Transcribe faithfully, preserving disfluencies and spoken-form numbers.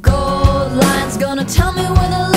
Gold line's gonna tell me where the